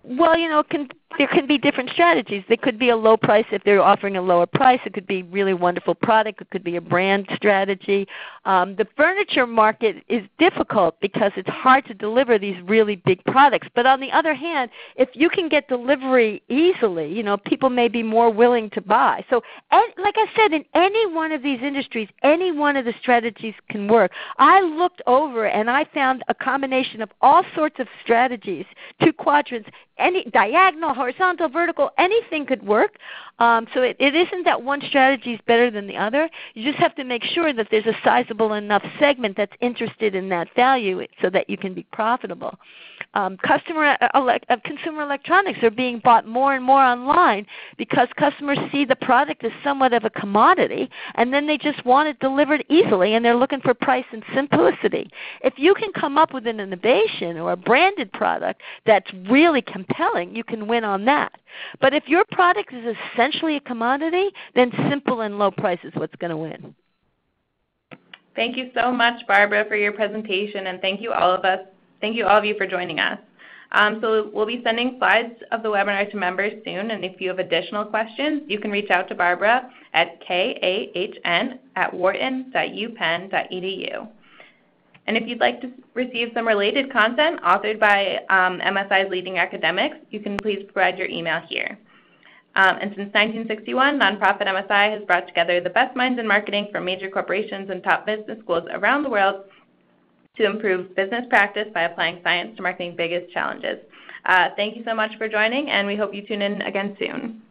Well, you know, it can, there can be different strategies. There could be a low price if they're offering a lower price. It could be really wonderful product. It could be a brand strategy. Um, the furniture market is difficult because it's hard to deliver these really big products. But on the other hand, if you can get delivery easily, you know, people may be more willing to buy. So and, like I said, in any one of these industries, any one of the strategies can work. I looked over and I found a combination of all sorts of strategies, two quadrants, any diagonal, horizontal, vertical, anything could work. Um, so it, it isn't that one strategy is better than the other. You just have to make sure that there's a sizable enough segment that's interested in that value so that you can be profitable. Um, customer, uh, consumer electronics are being bought more and more online because customers see the product as somewhat of a commodity, and then they just want it delivered easily, and they're looking for price and simplicity. If you can come up with an innovation or a branded product that's really competitive, compelling, you can win on that. But if your product is essentially a commodity, then simple and low price is what's going to win. Thank you so much, Barbara, for your presentation, and thank you all of us. Thank you all of you for joining us. Um, so we'll be sending slides of the webinar to members soon, and if you have additional questions, you can reach out to Barbara at kahn at wharton dot u penn dot e d u. And if you'd like to receive some related content authored by um, M S I's leading academics, you can please provide your email here. Um, and since nineteen sixty-one, nonprofit M S I has brought together the best minds in marketing from major corporations and top business schools around the world to improve business practice by applying science to marketing's biggest challenges. Uh, thank you so much for joining, and we hope you tune in again soon.